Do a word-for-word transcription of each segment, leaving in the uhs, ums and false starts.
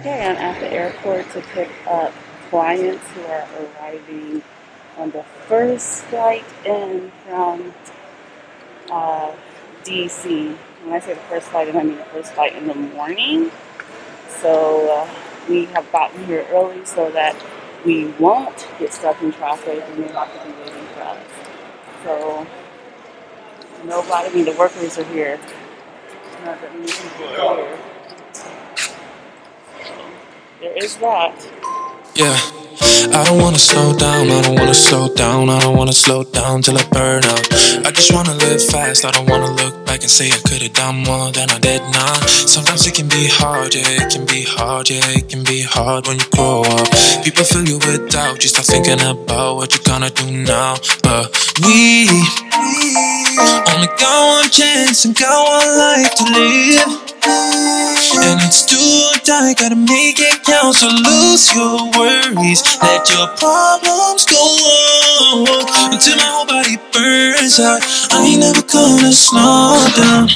Okay, I'm at the airport to pick up clients who are arriving on the first flight in from uh, D C When I say the first flight, I mean the first flight in the morning. So uh, we have gotten here early so that we won't get stuck in traffic and they have to be waiting for us. So nobody, I mean the workers are here. Not that many people are here. There is that. Yeah. I don't wanna slow down, I don't wanna slow down, I don't wanna slow down till I burn out. I just wanna live fast, I don't wanna look back and say I could've done more than I did now. Sometimes it can be hard, yeah, it can be hard, yeah, it can be hard when you grow up. People fill you with doubt, you start thinking about what you're gonna do now. But we, only got one chance and got one life to live. And it's do or die, gotta make it count. So lose your worries, let your problems go on until my whole body burns out. I ain't never gonna slow down.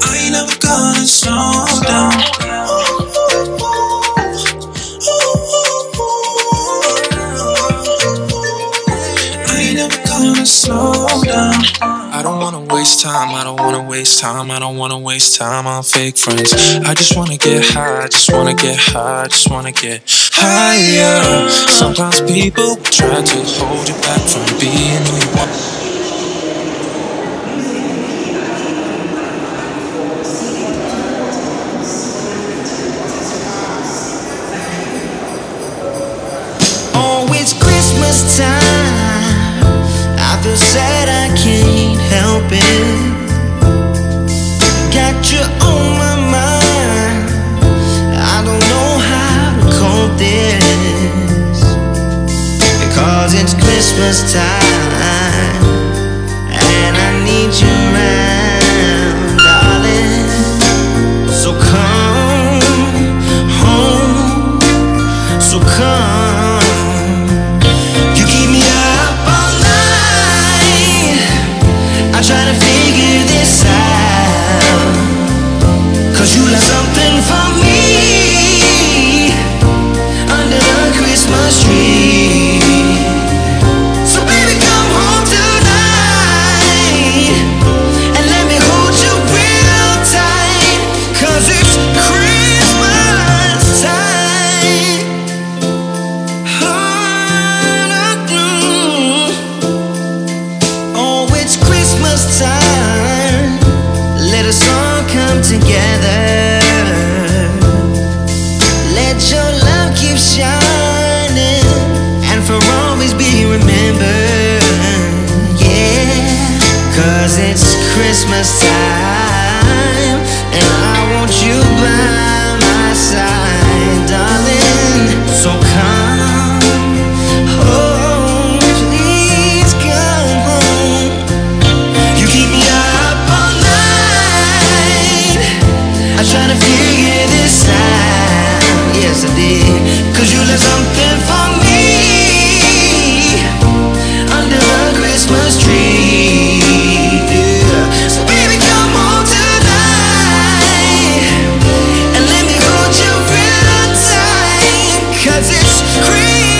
I ain't never gonna slow down. I don't wanna waste time, I don't wanna waste time, I don't wanna waste time on fake friends. I just wanna get high, I just wanna get high, I just wanna get higher. Sometimes people try to hold you back from being who you want. Oh, it's Christmas time, I feel sad, I can't help it. Got you on my mind, I don't know how to cope this, because it's Christmas time and I need you around, darling. So come home, so come. You keep me up all night, I try to figure this out, 'cause you left something for me under the Christmas tree. So baby, come home tonight and let me hold you real tight, 'cause it's Christmas time. Oh, it's Christmas time, let us all come together. Let your love keep shining and for always be remembered. Yeah, 'cause it's Christmas time and I want you by my side, darling. So come home, please come home. You keep me up all night, I try to figure this out, yes I did, 'cause you left something for me under the Christmas tree. Yeah. So baby, come home tonight and let me hold you real tight, 'cause it's Christmas time.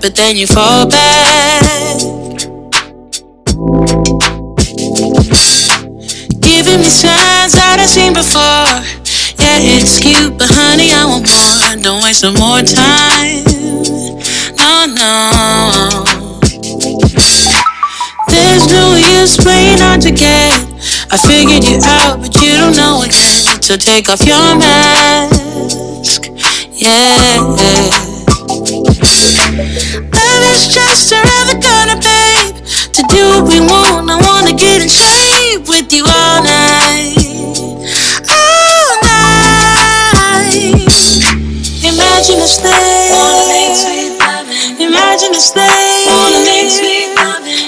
But then you fall back, giving me signs that I've seen before. Yeah, it's cute, but honey, I want more. Don't waste no more time. No, no. There's no use playing hard to get. I figured you out, but you don't know it yet. So take off your mask. Yeah. Love is just another kind of babe. To do what we want, I wanna get in shape with you all night, all night. Imagine us there, imagine us there,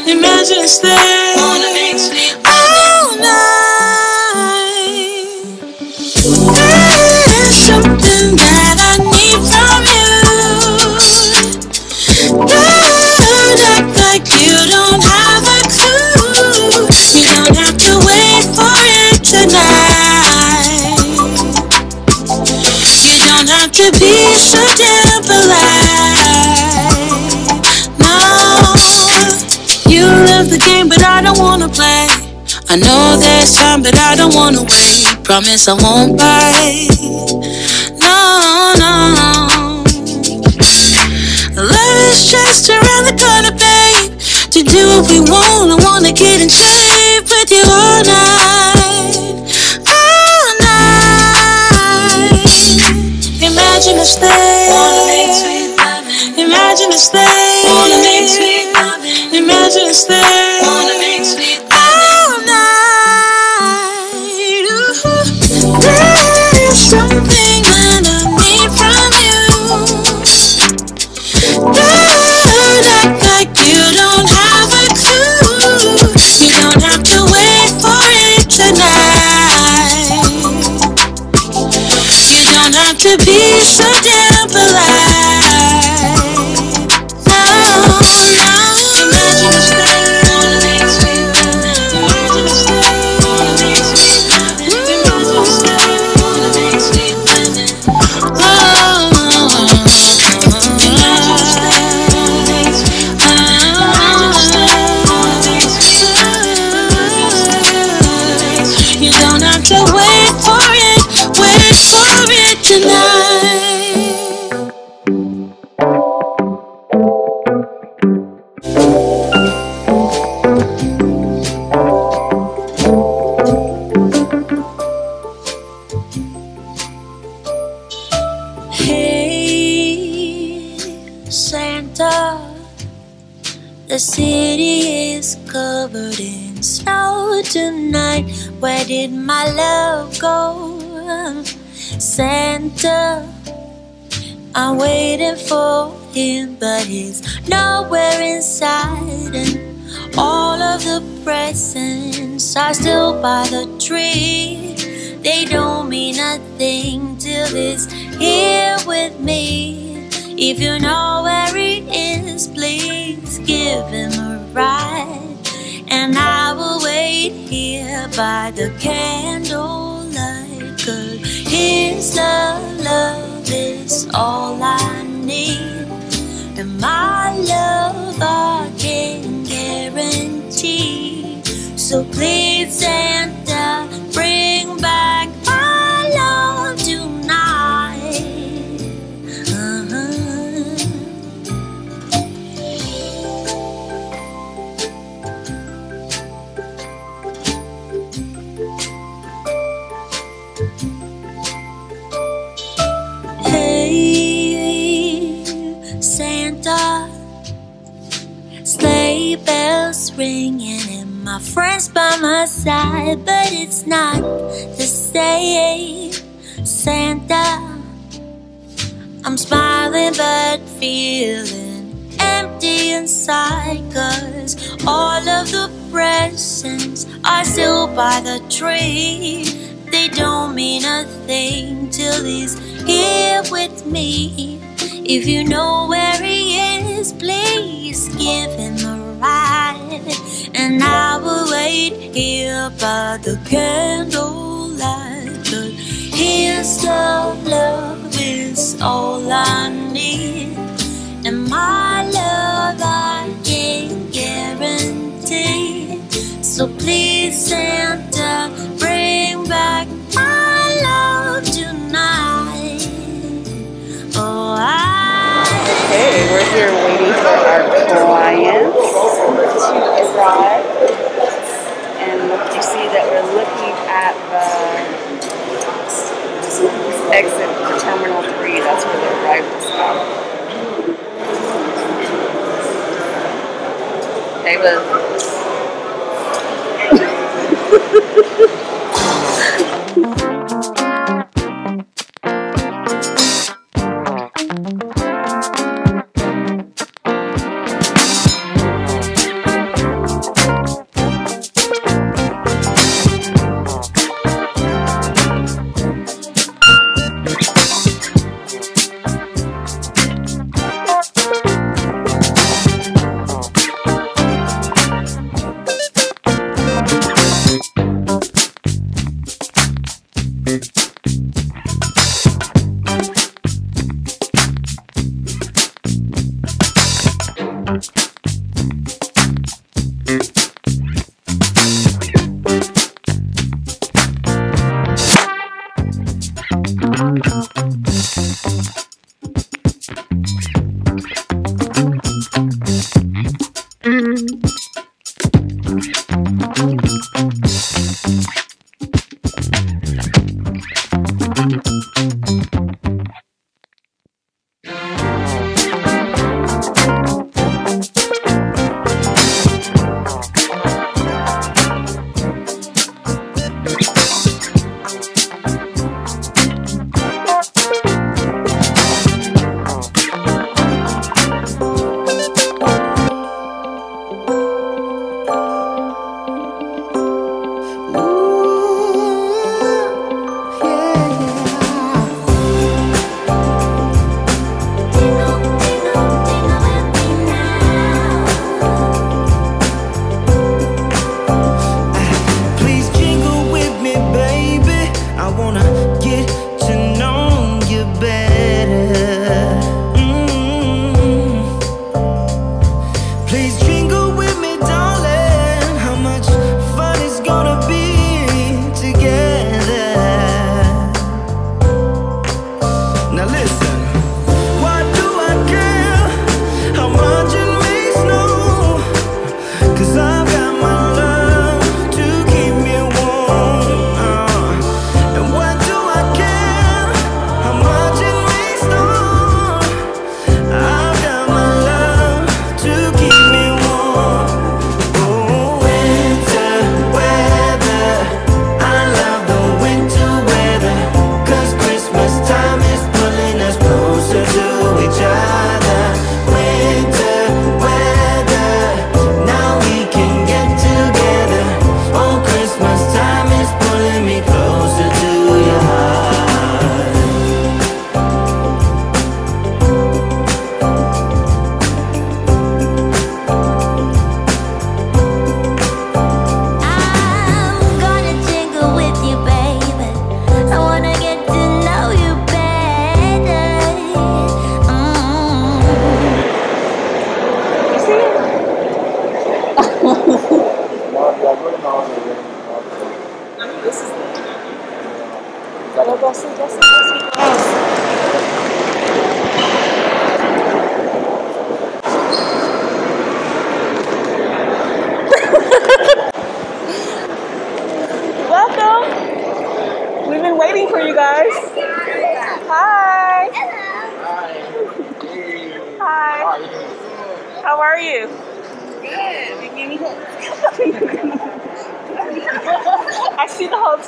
imagine us there, all night. There's something that I need from you. To be so damn polite. No, you love the game, but I don't wanna play. I know there's time, but I don't wanna wait. Promise I won't bite. No, no. Love is just around the corner, babe. To do what we want, I wanna get in shape with you all night. Imagine us there, imagine us there, imagine us there, all night. Ooh. There is something that I need from you. Don't act like you don't have a clue. You don't have to wait for it tonight. You don't have to be so damn polite. No, no. Imagine us there, imagine us there, imagine us there, imagine us there. Oh, you don't have to wait for it, wait for it tonight. The city is covered in snow tonight. Where did my love go? Santa, I'm waiting for him, but he's nowhere inside. And all of the presents are still by the tree. They don't mean a thing till he's here with me. If you know where he is, please give him a ride, and I will wait here by the candlelight. 'Cause his love, love is all I need, and my love I can guarantee. So please, Santa, bring back my love tonight. Sleigh bells ringing and my friends by my side, but it's not the same. Santa, I'm smiling but feeling empty inside, 'cause all of the presents are still by the tree. They don't mean a thing till he's here with me. If you know where he is, please give him a ride, and I will wait here by the candlelight. 'Cause his love, love is all I need, and my love I can't guarantee. So please, Santa, bring back my love tonight. Oh, I. Hey, we're here waiting for our clients to arrive, and look, you see that we're looking at the exit for Terminal Three. That's where the arrival stop. David.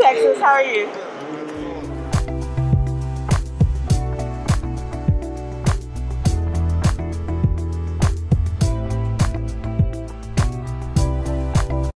Texas, how are you?